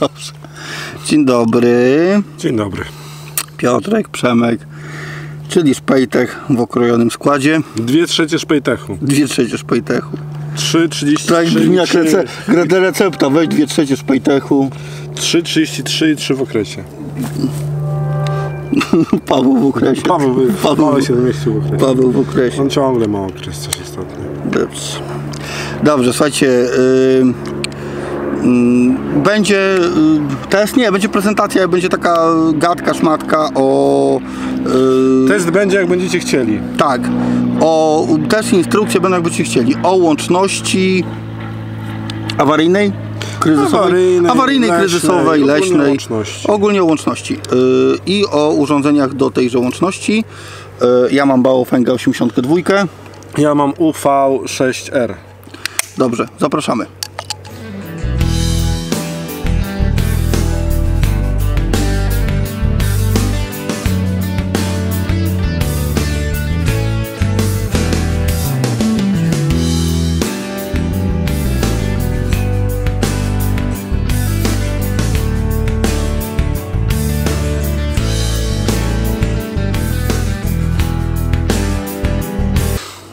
Dobrze. Dzień dobry. Dzień dobry. Piotrek, Przemek, czyli szpejtech w okrojonym składzie. 2/3 szpejtechu. 2/3 szpejtechu. 3,33. Tak brzmi jak recepta, weź 2/3 szpejtechu. 3,33 i 3 w okresie. Paweł w okresie. Paweł się zmieścił w okresie. Paweł w okresie. On ciągle ma okres, coś istotnego. Dobrze. Dobrze, słuchajcie. Będzie test? Nie, będzie prezentacja, będzie taka gadka, szmatka o... Test będzie, jak będziecie chcieli. Tak. O też instrukcje będą, jak będziecie chcieli. O łączności awaryjnej, kryzysowej, awaryjnej, kryzysowej, leśnej. Łączności. Ogólnie o łączności. I o urządzeniach do tejże łączności. Ja mam Baofenga 82. Ja mam UV6R. Dobrze, zapraszamy.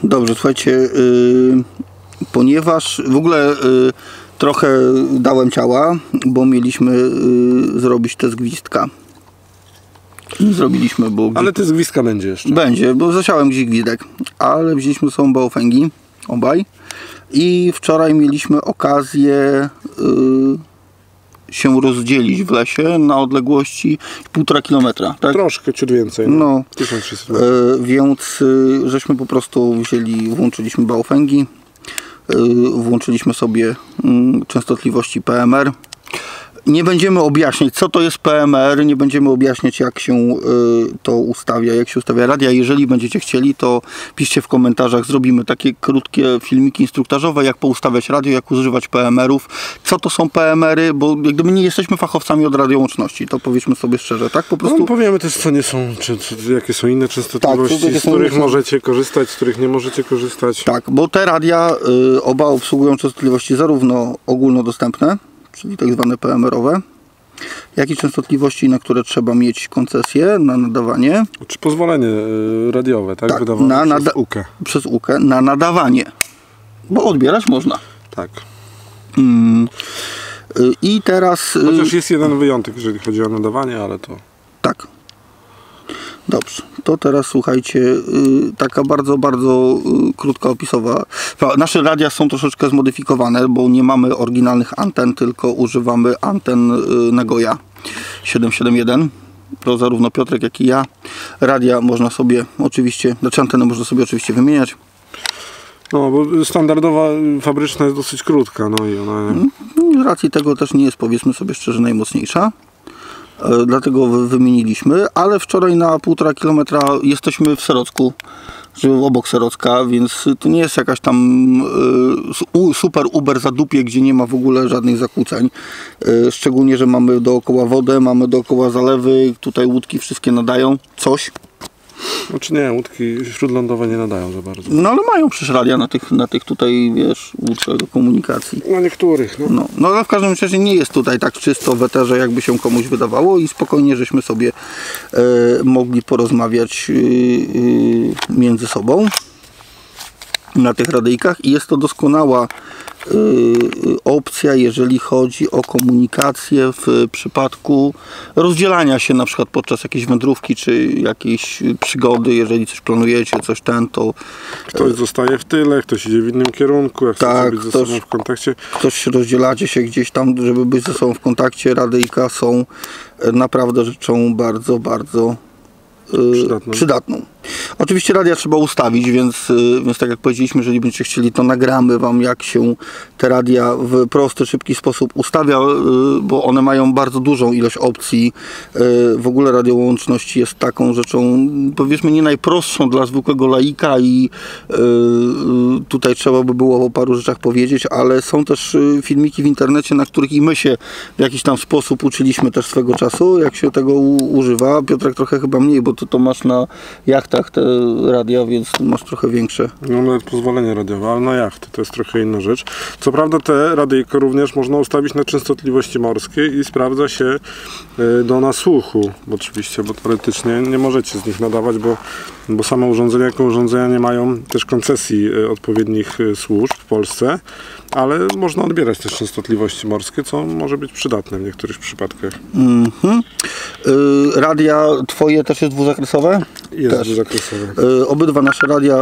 Dobrze, słuchajcie, ponieważ w ogóle trochę dałem ciała, bo mieliśmy zrobić test gwizdka. Nie zrobiliśmy, bo... Ale test gwizdka będzie jeszcze. Będzie, bo zasiałem gdzieś gwizdek, ale wzięliśmy ze sobą Baofengi, obaj. I wczoraj mieliśmy okazję się rozdzielić w lesie na odległości 1,5 kilometra, tak? Troszkę, ciut więcej, no. 1300 metrów. Więc żeśmy po prostu wzięli, włączyliśmy Baofengi, włączyliśmy sobie częstotliwości PMR. Nie będziemy objaśniać, co to jest PMR, nie będziemy objaśniać, jak się to ustawia, jak się ustawia radia. Jeżeli będziecie chcieli, to piszcie w komentarzach, zrobimy takie krótkie filmiki instruktażowe, jak poustawiać radio, jak używać PMR-ów, co to są PMR-y, bo jak gdyby nie jesteśmy fachowcami od radiołączności, to powiedzmy sobie szczerze, tak? Po prostu... No, powiemy też, co nie są, czy jakie są inne częstotliwości, tak, z których możecie korzystać, z których nie możecie korzystać. Tak, bo te radia oba obsługują częstotliwości zarówno ogólnodostępne, czyli tak zwane PMR-owe, jak i częstotliwości, na które trzeba mieć koncesję na nadawanie. Czy pozwolenie radiowe, tak? Wydawane przez UKE. Przez UKE na nadawanie, bo odbierać można. Tak. I teraz... Chociaż jest jeden wyjątek, jeżeli chodzi o nadawanie, ale to... Tak. Dobrze, to teraz słuchajcie, taka bardzo, bardzo krótka opisowa. Nasze radia są troszeczkę zmodyfikowane, bo nie mamy oryginalnych anten, tylko używamy anten Nagoya 771. To zarówno Piotrek, jak i ja. Radia można sobie oczywiście, znaczy antenę można sobie oczywiście wymieniać. No, bo standardowa fabryczna jest dosyć krótka, no i ona... Z racji tego też nie jest, powiedzmy sobie szczerze, najmocniejsza. Dlatego wymieniliśmy, ale wczoraj na 1,5 kilometra jesteśmy w Serocku, obok Serocka, więc to nie jest jakaś tam super uber zadupie, gdzie nie ma w ogóle żadnych zakłóceń. Szczególnie, że mamy dookoła wodę, mamy dookoła zalewy, tutaj łódki wszystkie nadają coś. Znaczy nie, łódki śródlądowe nie nadają za bardzo. No ale mają przecież radia na tych tutaj, wiesz, łódkach do komunikacji. Na niektórych, no. No ale w każdym razie nie jest tutaj tak czysto w eterze, jakby się komuś wydawało i spokojnie żeśmy sobie mogli porozmawiać między sobą na tych radyjkach i jest to doskonała opcja, jeżeli chodzi o komunikację w przypadku rozdzielania się, na przykład podczas jakiejś wędrówki czy jakiejś przygody, jeżeli coś planujecie, coś to... Ktoś zostaje w tyle, ktoś idzie w innym kierunku, jak tak, chce być ze sobą w kontakcie. Ktoś rozdzielacie się gdzieś tam, żeby być ze sobą w kontakcie, radyjka są naprawdę rzeczą bardzo, bardzo przydatną. Oczywiście radia trzeba ustawić, więc tak jak powiedzieliśmy, jeżeli będziecie chcieli, to nagramy Wam, jak się te radia w prosty, szybki sposób ustawia, bo one mają bardzo dużą ilość opcji. W ogóle radiołączność jest taką rzeczą, powiedzmy, nie najprostszą dla zwykłego laika i tutaj trzeba by było o paru rzeczach powiedzieć, ale są też filmiki w internecie, na których i my się w jakiś tam sposób uczyliśmy też swego czasu, jak się tego używa. Piotrek trochę chyba mniej, bo to masz na jachtach jachtach te radia, więc masz trochę większe. No nawet pozwolenie radiowe, ale na jachty to jest trochę inna rzecz. Co prawda te radyjko również można ustawić na częstotliwości morskiej i sprawdza się do nasłuchu oczywiście, bo teoretycznie nie możecie z nich nadawać, bo same urządzenia jako urządzenia nie mają też koncesji odpowiednich służb w Polsce, ale można odbierać też częstotliwości morskie, co może być przydatne w niektórych przypadkach. Mm-hmm. Radia twoje też jest dwuzakresowe? Jest też dwuzakresowe. Obydwa nasze radia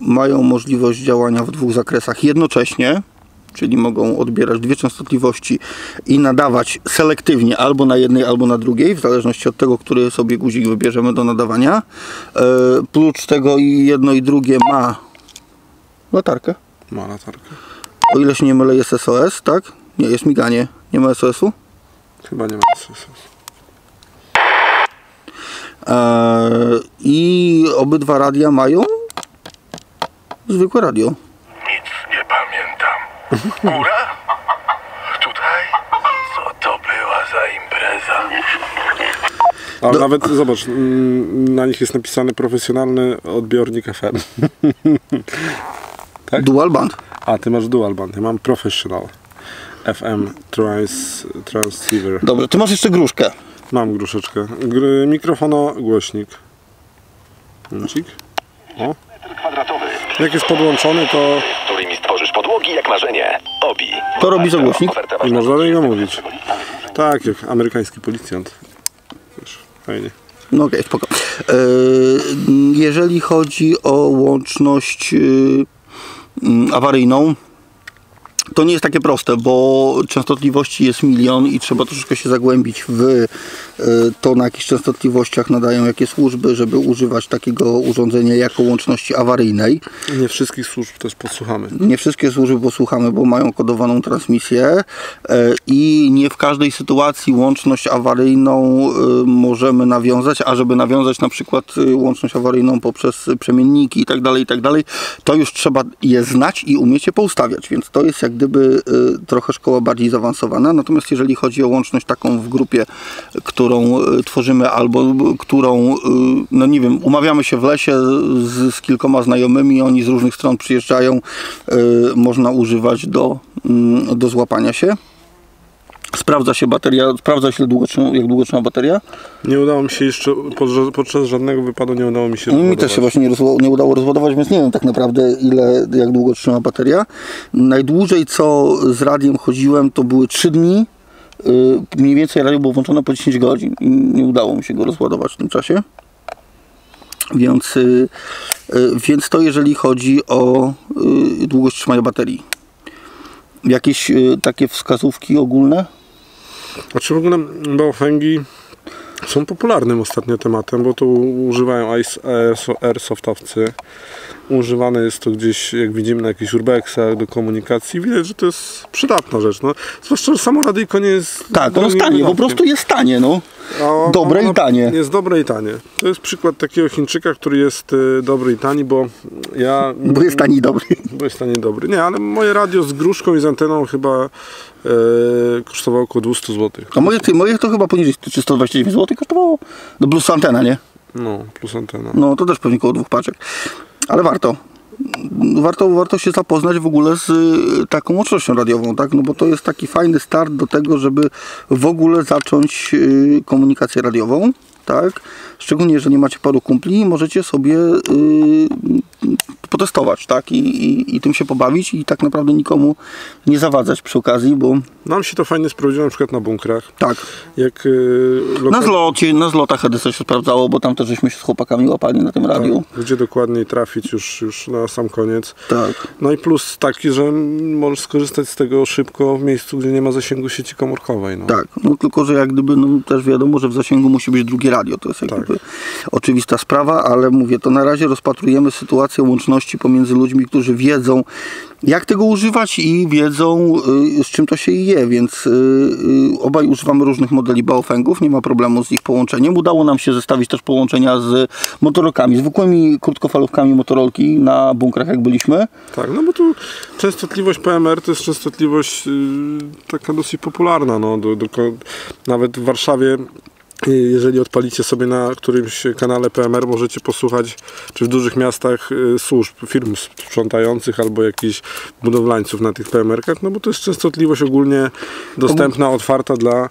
mają możliwość działania w dwóch zakresach jednocześnie, czyli mogą odbierać dwie częstotliwości i nadawać selektywnie albo na jednej, albo na drugiej, w zależności od tego, który sobie guzik wybierzemy do nadawania. Prócz tego i jedno i drugie ma latarkę. Ma latarkę. O ile się nie mylę, jest SOS, tak? Nie, jest miganie. Nie ma SOS-u? Chyba nie ma SOS-u. I obydwa radia mają zwykłe radio. Nic nie pamiętam. Góra? Tutaj? Co to była za impreza? Ale nawet, zobacz, na nich jest napisany profesjonalny odbiornik FM. Tak? Dual band. A, ty masz dual band, ja mam professional FM transceiver. Dobrze, ty masz jeszcze gruszkę. Mam gruszeczkę. Mikrofono, głośnik. O. Jak jest podłączony, to... Którymi stworzysz podłogi jak marzenie. Obi. To robi za głośnik. I można do niego mówić. Tak, jak amerykański policjant. Wiesz, fajnie. No okej, spoko. Jeżeli chodzi o łączność awaryjną, to nie jest takie proste, bo częstotliwości jest milion i trzeba troszeczkę się zagłębić w to, na jakich częstotliwościach nadają jakie służby, żeby używać takiego urządzenia jako łączności awaryjnej. Nie wszystkich służb też posłuchamy. Nie wszystkie służby posłuchamy, bo mają kodowaną transmisję i nie w każdej sytuacji łączność awaryjną możemy nawiązać, a żeby nawiązać na przykład łączność awaryjną poprzez przemienniki itd., to już trzeba je znać i umieć je poustawiać, więc to jest jak gdyby trochę szkoła bardziej zaawansowana. Natomiast jeżeli chodzi o łączność taką w grupie, którą tworzymy albo którą, no nie wiem, umawiamy się w lesie z kilkoma znajomymi, oni z różnych stron przyjeżdżają, można używać do złapania się. Sprawdza się bateria, sprawdza się jak długo trzyma bateria. Nie udało mi się jeszcze, podczas żadnego wypadu nie udało mi się rozładować. Mi też się właśnie nie udało rozładować, więc nie wiem tak naprawdę jak długo trzyma bateria. Najdłużej co z radiem chodziłem to były 3 dni. Mniej więcej radio było włączone po 10 godzin i nie udało mi się go rozładować w tym czasie. Więc to jeżeli chodzi o długość trzymania baterii. Jakieś takie wskazówki ogólne? Znaczy w ogóle Baofengi są popularnym ostatnio tematem, bo to używają airsoftowcy. Używane jest to gdzieś, jak widzimy, na jakichś urbexach do komunikacji. Widać, że to jest przydatna rzecz. No. Zwłaszcza, że samo radyjko nie jest... Tak, ono jest tanie, po prostu jest tanie. No. Dobre i tanie. Jest dobre i tanie. To jest przykład takiego Chińczyka, który jest dobry i tani, bo ja... Bo jest tani i dobry. Bo jest tani i dobry. Nie, ale moje radio z gruszką i z anteną chyba kosztowało około 200 zł. A moje to chyba poniżej 329 zł kosztowało? No plus antena, nie? No, plus antena. No to też pewnie około 2 paczek. Ale warto się zapoznać w ogóle z taką łącznością radiową, tak? No bo to jest taki fajny start do tego, żeby w ogóle zacząć komunikację radiową, tak? Szczególnie, że nie macie paru kumpli, możecie sobie potestować, tak? I tym się pobawić i tak naprawdę nikomu nie zawadzać przy okazji, bo... Nam się to fajnie sprawdziło na przykład na bunkrach. Tak. Jak, na zlotach EDC się sprawdzało, bo tam też żeśmy się z chłopakami łapali na tym radiu. Tak, gdzie dokładniej trafić już na sam koniec. Tak. No i plus taki, że możesz skorzystać z tego szybko w miejscu, gdzie nie ma zasięgu sieci komórkowej. No. Tak, no tylko, że jak gdyby no, też wiadomo, że w zasięgu musi być drugie radio. To jest jak gdyby oczywista sprawa, ale mówię, to na razie rozpatrujemy sytuację łączności pomiędzy ludźmi, którzy wiedzą, jak tego używać i wiedzą, z czym to się je, więc obaj używamy różnych modeli Baofengów, nie ma problemu z ich połączeniem. Udało nam się zestawić też połączenia z motorolkami, zwykłymi krótkofalówkami motorolki na bunkrach, jak byliśmy. Tak, no bo tu częstotliwość PMR to jest częstotliwość taka dosyć popularna, no, nawet w Warszawie Jeżeli odpalicie sobie na którymś kanale PMR, możecie posłuchać, czy w dużych miastach służb, firm sprzątających albo jakichś budowlańców na tych PMR-kach, no bo to jest częstotliwość ogólnie dostępna, otwarta dla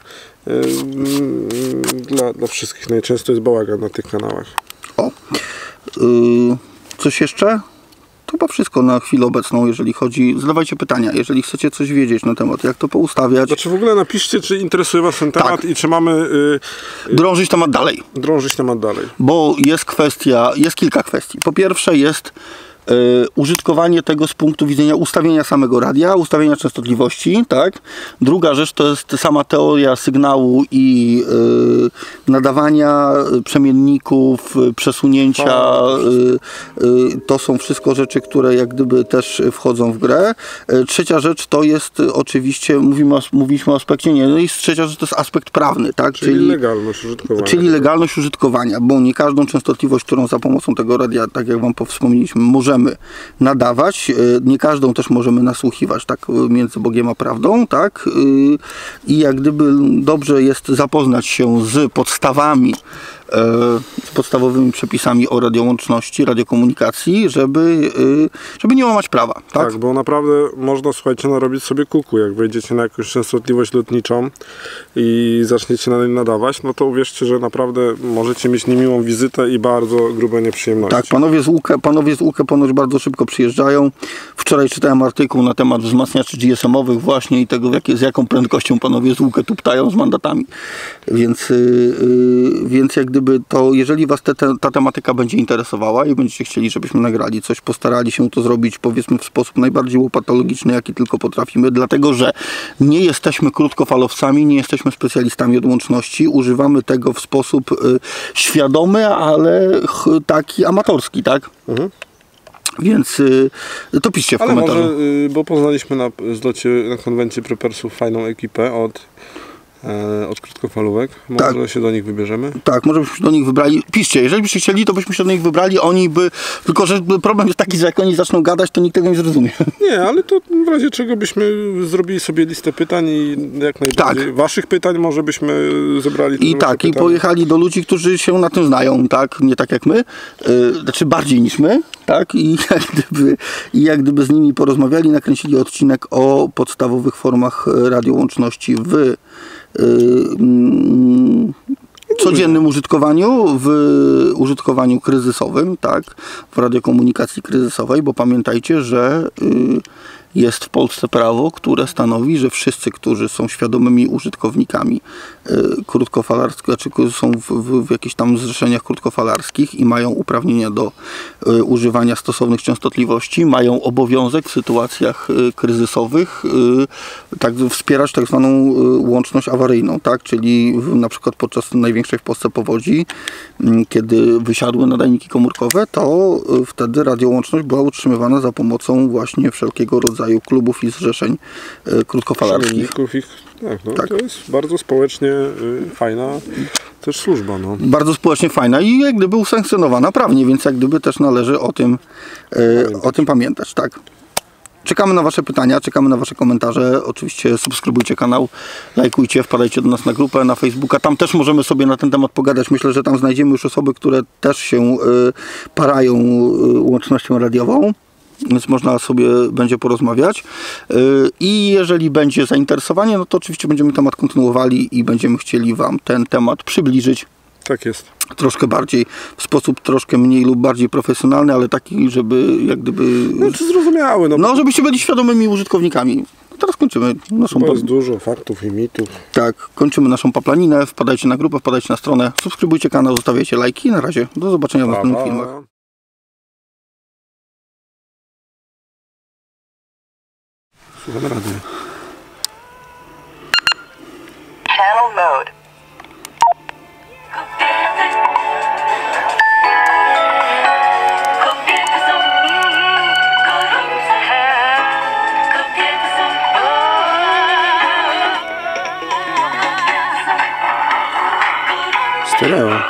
wszystkich. Najczęsto jest bałagan na tych kanałach. O, coś jeszcze? To chyba wszystko na chwilę obecną, jeżeli chodzi... Zadawajcie pytania, jeżeli chcecie coś wiedzieć na temat, jak to poustawiać. Znaczy w ogóle napiszcie, czy interesuje was ten temat, tak. I czy mamy... drążyć temat dalej. Drążyć temat dalej. Bo jest kwestia, jest kilka kwestii. Po pierwsze jest użytkowanie tego z punktu widzenia ustawienia samego radia, ustawienia częstotliwości, tak? Druga rzecz to jest sama teoria sygnału i nadawania przemienników, przesunięcia. To są wszystko rzeczy, które jak gdyby też wchodzą w grę. Trzecia rzecz to jest oczywiście, mówiliśmy o aspekcie, no i trzecia rzecz to jest aspekt prawny, tak? Czyli legalność użytkowania. Czyli legalność użytkowania, bo nie każdą częstotliwość, którą za pomocą tego radia, tak jak wam wspomnieliśmy, możemy nadawać, nie każdą też możemy nasłuchiwać, tak, między Bogiem a prawdą, tak, i jak gdyby dobrze jest zapoznać się z podstawami, z podstawowymi przepisami o radiołączności, radiokomunikacji, żeby nie łamać prawa, tak? Tak, bo naprawdę można, słuchajcie, narobić sobie kuku, jak wejdziecie na jakąś częstotliwość lotniczą i zaczniecie na niej nadawać, no to uwierzcie, że naprawdę możecie mieć niemiłą wizytę i bardzo grube nieprzyjemności. Tak, panowie z UKE ponoć bardzo szybko przyjeżdżają. Wczoraj czytałem artykuł na temat wzmacniaczy GSM-owych właśnie i tego, z jaką prędkością panowie z UKE tuptają z mandatami, więc jak gdyby to, jeżeli was ta tematyka będzie interesowała i będziecie chcieli, żebyśmy nagrali coś, postarali się to zrobić, powiedzmy, w sposób najbardziej łopatologiczny, jaki tylko potrafimy, dlatego że nie jesteśmy krótkofalowcami, nie jesteśmy specjalistami od łączności, używamy tego w sposób świadomy, ale taki amatorski, tak? Mhm. Więc to piszcie w komentarzu. Może, bo poznaliśmy na konwencji prepersów fajną ekipę od krótkofalówek. Może tak, się do nich wybierzemy? Tak, może byśmy się do nich wybrali. Piszcie, jeżeli byście chcieli, to byśmy się do nich wybrali. Oni by... Tylko że problem jest taki, że jak oni zaczną gadać, to nikt tego nie zrozumie. Nie, ale to w razie czego byśmy zrobili sobie listę pytań i jak najbardziej tak. Waszych pytań może byśmy zebrali. I tak, i pojechali do ludzi, którzy się na tym znają, tak? Nie tak jak my. Znaczy bardziej niż my, tak? I jak gdyby z nimi porozmawiali, nakręcili odcinek o podstawowych formach radiołączności w codziennym użytkowaniu, w użytkowaniu kryzysowym, tak, w radiokomunikacji kryzysowej, bo pamiętajcie, że jest w Polsce prawo, które stanowi, że wszyscy, którzy są świadomymi użytkownikami krótkofalarskich, czy są w jakichś tam zrzeszeniach krótkofalarskich i mają uprawnienia do używania stosownych częstotliwości, mają obowiązek w sytuacjach kryzysowych tak, wspierać tak zwaną łączność awaryjną, tak? Czyli na przykład podczas największej w Polsce powodzi, kiedy wysiadły nadajniki komórkowe, to wtedy radiołączność była utrzymywana za pomocą właśnie wszelkiego rodzaju klubów i zrzeszeń krótkofalarskich. Tak, no, tak. To jest bardzo społecznie fajna też służba. No. Bardzo społecznie fajna i jak gdyby usankcjonowana prawnie, więc jak gdyby też należy o tym pamiętać. Tak. Czekamy na wasze pytania, czekamy na wasze komentarze. Oczywiście subskrybujcie kanał, lajkujcie, wpadajcie do nas na grupę, na Facebooka. Tam też możemy sobie na ten temat pogadać. Myślę, że tam znajdziemy już osoby, które też się parają łącznością radiową. Więc można sobie będzie porozmawiać i jeżeli będzie zainteresowanie, no to oczywiście będziemy temat kontynuowali i będziemy chcieli wam ten temat przybliżyć. Tak jest. Troszkę bardziej, w sposób troszkę mniej lub bardziej profesjonalny, ale taki, żeby jak gdyby... No to zrozumiały. No żebyście byli świadomymi użytkownikami. Teraz kończymy naszą... To jest dużo faktów i mitów. Tak, kończymy naszą paplaninę. Wpadajcie na grupę, wpadajcie na stronę, subskrybujcie kanał, zostawiajcie lajki. Na razie, do zobaczenia w następnych filmach. Channel mode. Stereo.